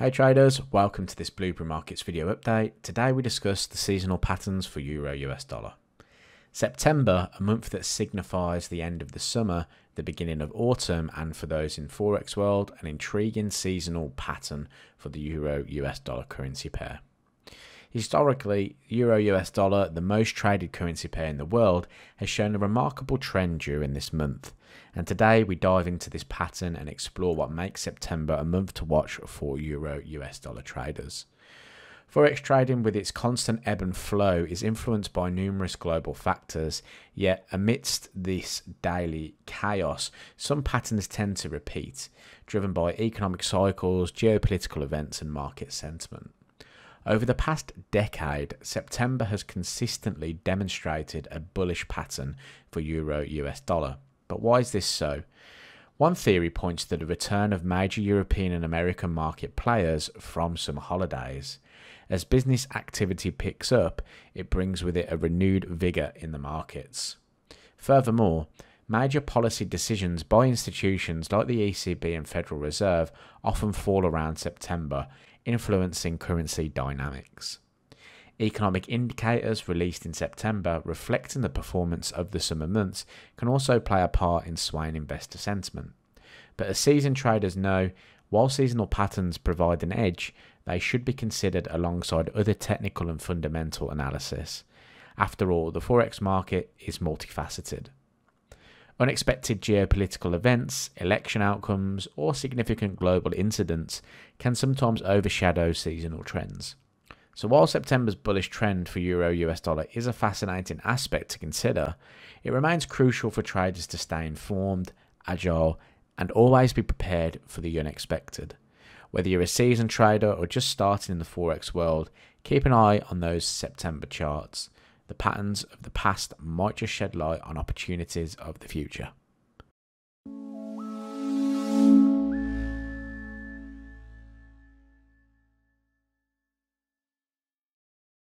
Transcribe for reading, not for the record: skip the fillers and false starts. Hey traders, welcome to this Blueberry Markets video update. Today we discuss the seasonal patterns for Euro-US dollar. September, a month that signifies the end of the summer, the beginning of autumn, and for those in Forex world, an intriguing seasonal pattern for the Euro-US dollar currency pair. Historically, Euro-US dollar, the most traded currency pair in the world, has shown a remarkable trend during this month. And today we dive into this pattern and explore what makes September a month to watch for Euro-US dollar traders. Forex trading, with its constant ebb and flow, is influenced by numerous global factors, yet amidst this daily chaos, some patterns tend to repeat, driven by economic cycles, geopolitical events, and market sentiment. Over the past decade, September has consistently demonstrated a bullish pattern for Euro-US dollar. But why is this so? One theory points to the return of major European and American market players from summer holidays. As business activity picks up, it brings with it a renewed vigour in the markets. Furthermore, major policy decisions by institutions like the ECB and Federal Reserve often fall around September, influencing currency dynamics. Economic indicators released in September reflecting the performance of the summer months can also play a part in swaying investor sentiment. But as seasoned traders know, while seasonal patterns provide an edge, they should be considered alongside other technical and fundamental analysis. After all, the Forex market is multifaceted. Unexpected geopolitical events, election outcomes, or significant global incidents can sometimes overshadow seasonal trends. So while September's bullish trend for Euro-US dollar is a fascinating aspect to consider, it remains crucial for traders to stay informed, agile, and always be prepared for the unexpected. Whether you're a seasoned trader or just starting in the Forex world, keep an eye on those September charts. The patterns of the past might just shed light on opportunities of the future.